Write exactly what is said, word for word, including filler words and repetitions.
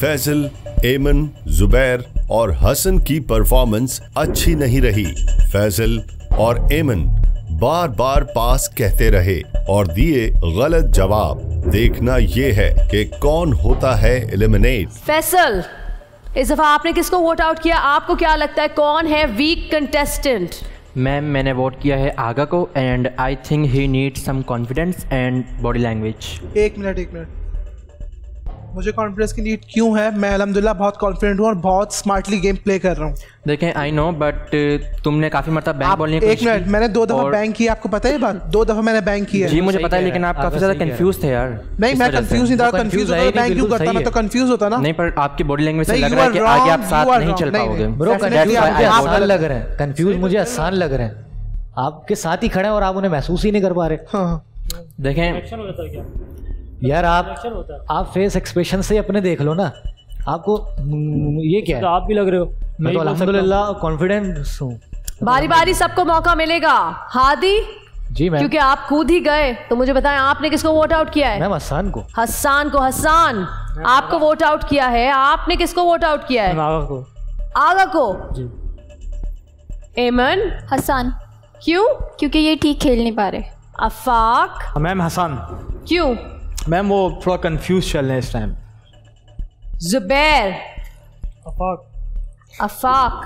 फैजल, एमन, जुबैर और हसन की परफॉर्मेंस अच्छी नहीं रही। फैजल और एमन बार बार पास कहते रहे और दिए गलत जवाब। देखना ये है कि कौन होता है एलिमिनेट। फैसल, इस दफा आपने किसको वोट आउट किया? आपको क्या लगता है कौन है वीक कंटेस्टेंट? मैम, मैंने वोट किया है आगा को and I think he need some confidence and body language. एक मिनट एक मिनट मुझे कॉन्फिडेंस की नीड क्यों है? मैं अल्हम्दुलिल्लाह बहुत कॉन्फिडेंट हूँ और बहुत स्मार्टली गेम प्ले कर रहा हूँ। देखें, आई नो, बट तुमने काफी मतलब बैंक बोलने की कोशिश की। एक मिनट, मैंने दो दफा बैंक किया, आपको पता है बात? दो दफा मैंने बैंक किया जी, मुझे पता है, लेकिन आप काफी ज्यादा कंफ्यूज थे यार। नहीं, मैं कंफ्यूज नहीं था। कंफ्यूज होता बैंक क्यों करता? मैं तो कंफ्यूज होता ना। नहीं, पर आपकी बॉडी लैंग्वेज से लग रहा है कि आगे आप साथ नहीं चल पाओगे। ब्रो, कंफ्यूज लग रहे हैं, कंफ्यूज मुझे आसान लग रहे हैं। आपके साथ ही खड़े हैं और आप उन्हें महसूस ही नहीं कर पा रहे। देखें यार, आप आप फेस एक्सप्रेशन से अपने देख लो ना, आपको ये क्या है? तो आप भी लग रहे हो। मैं तो अल्हम्दुलिल्लाह कॉन्फिडेंट हूँ। बारी बारी सबको मौका मिलेगा। हादी जी मैम, क्योंकि आप कूद ही गए तो मुझे बताएं आपने किसको वोट आउट किया है? मैम, हसान को। हसान को हसान आपको वोट आउट किया है। आपने किसको वोट आउट किया है? आगा को। आगा को जी। एमन, हसान। क्यों? क्योंकि ये ठीक खेल नहीं पा रहे। अफाक? मैम, हसान। क्यों? मैम, वो थोड़ा कंफ्यूज चल रहे हैं इस टाइम। जुबैर। अफाक। अफाक